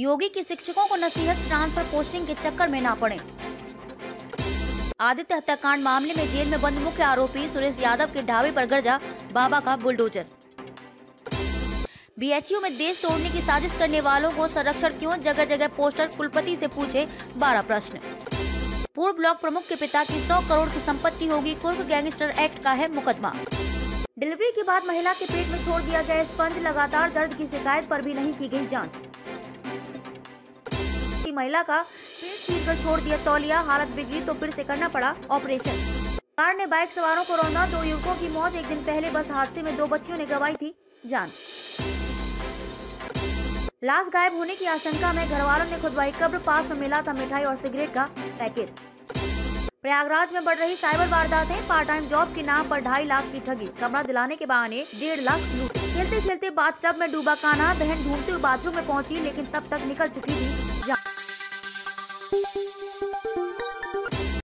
योगी की शिक्षकों को नसीहत ट्रांसफर पोस्टिंग के चक्कर में ना पड़े। आदित्य हत्याकांड मामले में जेल में बंद मुख्य आरोपी सुरेश यादव के ढाबे पर गर्जा बाबा का बुलडोजर। बीएचयू में देश तोड़ने की साजिश करने वालों को संरक्षण क्यों, जगह जगह पोस्टर, कुलपति से पूछे 12 प्रश्न। पूर्व ब्लॉक प्रमुख के पिता की 100 करोड़ की संपत्ति होगी, कुर्क गैंगस्टर एक्ट का है मुकदमा। डिलीवरी के बाद महिला के पेट में छोड़ दिया गया स्पंज, लगातार दर्द की शिकायत पर भी नहीं की गई जांच। महिला का पेट चीर कर छोड़ दिया तौलिया, हालत बिगड़ी तो फिर से करना पड़ा ऑपरेशन। कार ने बाइक सवारों को रौंदा, 2 युवकों की मौत। एक दिन पहले बस हादसे में 2 बच्चियों ने गंवाई थी जान। लाश गायब होने की आशंका में घरवालों ने खुदवाई कब्र, पास में मिला था मिठाई और सिगरेट का पैकेट। प्रयागराज में बढ़ रही साइबर वारदातें, पार्ट टाइम जॉब के नाम पर 2.5 लाख की ठगी, कमरा दिलाने के बहाने 1.5 लाख लूट। खेलते खेलते बाथटब में डूबा कान्हा, बहन ढूंढते हुए बाथरूम में पहुंची लेकिन तब तक निकल चुकी थी जान।